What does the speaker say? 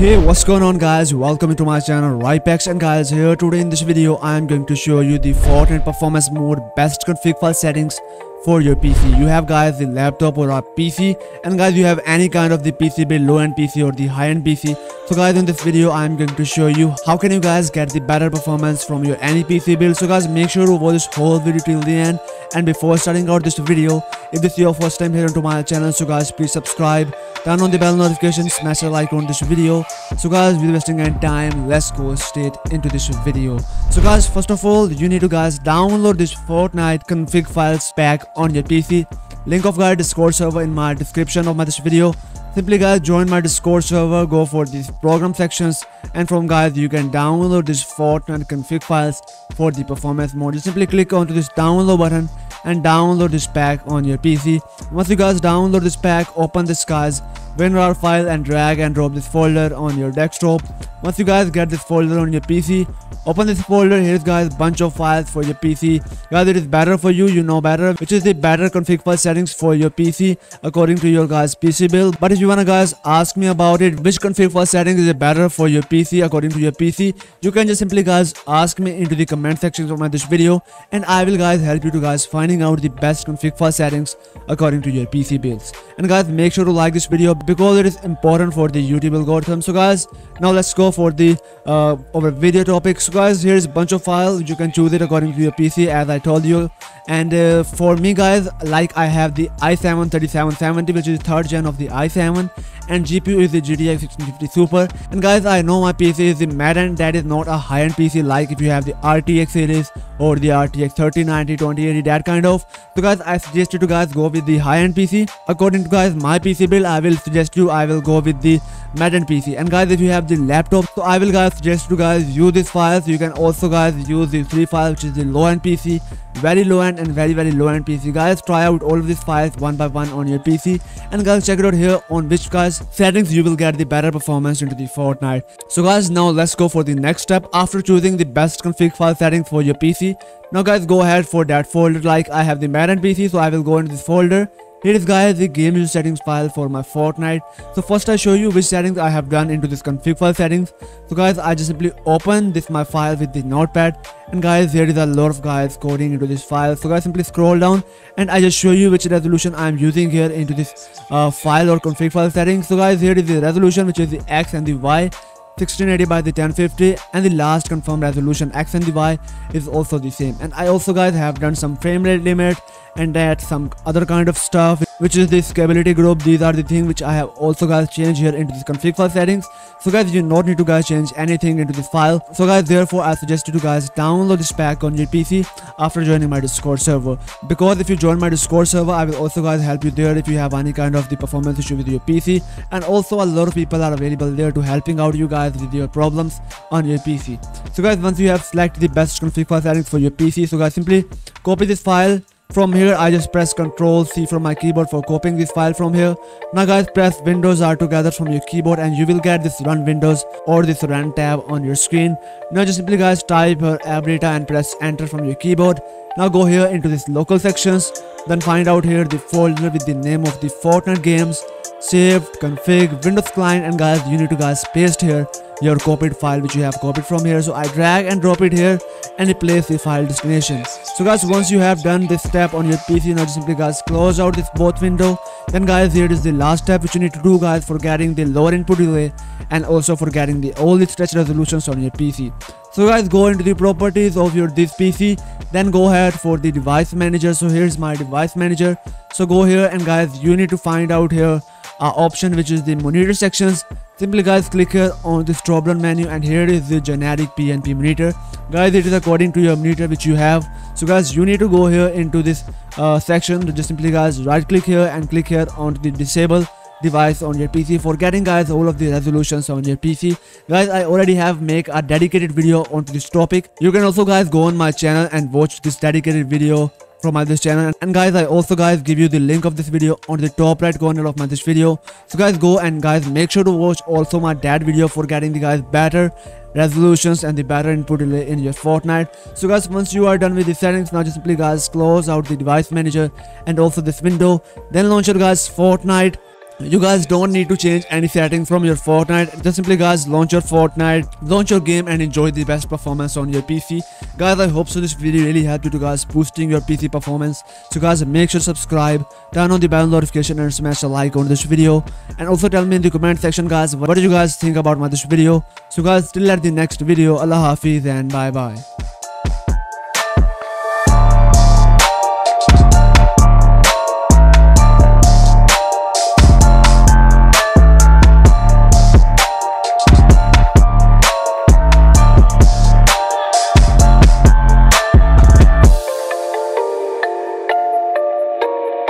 Hey, what's going on guys, welcome to my channel RiPEX, and guys, here today in this video I am going to show you the Fortnite performance mode best config file settings for your PC. You have guys the laptop or a PC, and guys you have any kind of the PC, be low-end PC or the high-end PC. So guys, in this video I am going to show you how can you guys get the better performance from your any PC build. So guys, make sure to watch this whole video till the end. And before starting out this video, if this is your first time here onto my channel, so guys please subscribe, turn on the bell notification, smash the like on this video. So guys, without wasting any time, let's go straight into this video. So guys, first of all, you need to guys download this Fortnite config files pack on your PC. Link of guys Discord server in my description of my this video. Simply guys join my Discord server, go for these program sections, and from guys you can download this Fortnite config files for the performance mode. You simply click onto this download button and download this pack on your PC. Once you guys download this pack, open this guys WinRAR file and drag and drop this folder on your desktop. Once you guys get this folder on your PC, open this folder. Here's guys bunch of files for your PC. Guys, it is better for you, you know better, which is the better config file settings for your PC according to your guys PC build. But if you wanna guys ask me about it, which config file settings is better for your PC according to your PC, you can just simply guys ask me into the comment section of my this video, and I will guys help you to guys finding out the best config file settings according to your PC builds. And guys, make sure to like this video because it is important for the YouTube algorithm. So guys, now let's go for the our video topic. So guys, here is a bunch of files. You can choose it according to your PC as I told you. And for me guys, like I have the i7 3770, which is the 3rd gen of the i7, and GPU is the GTX 1650 Super. And guys, I know my PC is the mid-end, that is not a high-end PC, like if you have the RTX series or the RTX 3090, 2080, that kind of. So guys, I suggest you to guys go with the high-end PC. According to guys my PC build, I will suggest you I will go with the mid-end PC. And guys, if you have the laptop, so I will guys suggest you guys use these files. You can also guys use these 3 files, which is the low-end PC, very low-end, and very low-end PC. Guys, try out all of these files one by one on your PC, and guys check it out here on which guys settings you will get the better performance into the Fortnite. So guys, now let's go for the next step after choosing the best config file settings for your PC. Now guys, go ahead for that folder. Like I have the mid-end PC, so I will go into this folder. Here is guys the game user settings file for my Fortnite. So first I show you which settings I have done into this config file settings. So guys, I just simply open this my file with the notepad, and guys there is a lot of guys coding into this file. So guys, simply scroll down and I just show you which resolution I am using here into this file or config file settings. So guys, here is the resolution, which is the X and the Y, 1680 by the 1050, and the last confirmed resolution X and the Y is also the same. And I also guys have done some frame rate limit and that some other kind of stuff, which is the scalability group. These are the things which I have also guys changed here into this config file settings. So guys, you not need to guys change anything into this file. So guys, therefore I suggest you to guys download this pack on your PC after joining my Discord server, because if you join my Discord server, I will also guys help you there if you have any kind of the performance issue with your PC, and also a lot of people are available there to helping out you guys with your problems on your PC. So guys, once you have selected the best config file settings for your PC, so guys simply copy this file. From here I just press Ctrl+C from my keyboard for copying this file from here. Now guys, press Windows R together from your keyboard, and you will get this Run Windows or this Run tab on your screen. Now just simply guys type here AppData and press Enter from your keyboard. Now go here into this local sections, then find out here the folder with the name of the Fortnite games, saved, config, Windows client, and guys you need to guys paste here your copied file which you have copied from here. So I drag and drop it here and replace the file destination. So guys, once you have done this step on your PC, now just simply guys close out this both window. Then guys, here is the last step which you need to do guys for getting the lower input delay and also for getting the all the stretch resolutions on your PC. So guys, go into the properties of your this PC, then go ahead for the device manager. So here's my device manager. So go here, and guys you need to find out here option which is the monitor sections. Simply guys click here on this drop down menu, and here is the generic PNP monitor. Guys, it is according to your monitor which you have. So guys, you need to go here into this section. Just simply guys right click here and click here on the disable device on your PC for getting guys all of the resolutions on your PC. Guys, I already have make a dedicated video onto this topic. You can also guys go on my channel and watch this dedicated video from my this channel. And guys, I also guys give you the link of this video on the top right corner of my this video. So guys, go and guys make sure to watch also my dad video for getting the guys better resolutions and the better input delay in your Fortnite. So guys, once you are done with the settings, now just simply guys close out the device manager and also this window, then launch your guys Fortnite. You guys don't need to change any settings from your Fortnite. Just simply guys launch your game and enjoy the best performance on your PC. Guys, I hope so this video really helped you to guys boosting your PC performance. So guys, make sure to subscribe, turn on the bell notification and smash a like on this video. And also tell me in the comment section guys, what did you guys think about my this video. So guys, till at the next video, Allah Hafiz and bye bye.